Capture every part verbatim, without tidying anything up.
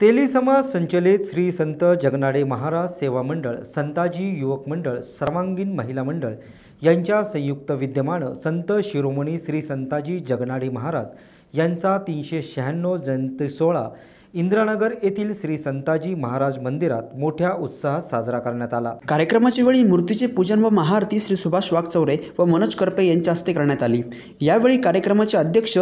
तेली समाज संचलित श्री संत जगनाडे महाराज सेवा मंडळ, संताजी युवक मंडळ, सर्वांगीण महिला मंडळ यांच्या संयुक्त विद्यमान संत शिरोमणि श्री संताजी जगनाडे महाराज यांचा तीनशे शहाण्णव जयंती सोहळा इंद्रानगर येथील श्री संताजी महाराज मंदिरात मोठ्या उत्साहात साजरा करण्यात आला। कार्यक्रमाच्या वेळी मूर्तीचे पूजन व महाआरती श्री सुभाष वाकचौरे व मनोज करपे यांच्या हस्ते करण्यात आली। यावेळी कार्यक्रमाचे अध्यक्ष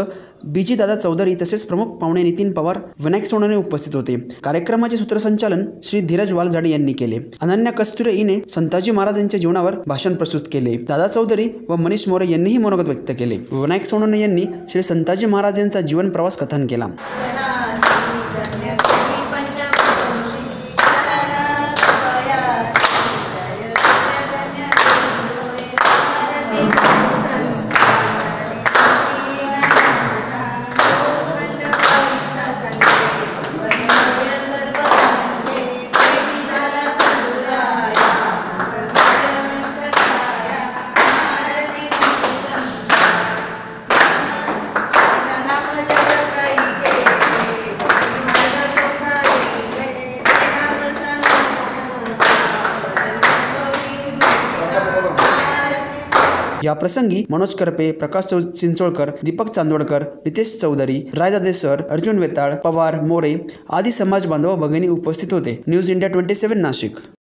बीजी दादा चौधरी तसेच प्रमुख पाहुणे नितिन पवार, विनायक सोनाने उपस्थित होते। कार्यक्रमाचे सूत्रसंचालन श्री धीरज वाळझडे यांनी केले। अनन्या कस्तुरी यांनी संताजी महाराज यांच्या जीवनावर भाषण प्रस्तुत केले। दादा चौधरी व मनीष मोरे यांनीही मनोगत व्यक्त केले। विनायक सोनाने यांनी श्री संताजी महाराज यांचा जीवन प्रवास कथन केला। या प्रसंगी मनोज करपे, प्रकाश चिंचोळकर, दीपक चांदवडकर, नितेश चौधरी, रायदादे सर, अर्जुन वेताळ, पवार, मोरे आदि समाज बांधव भगिनी उपस्थित होते। News India twenty seven Nashik.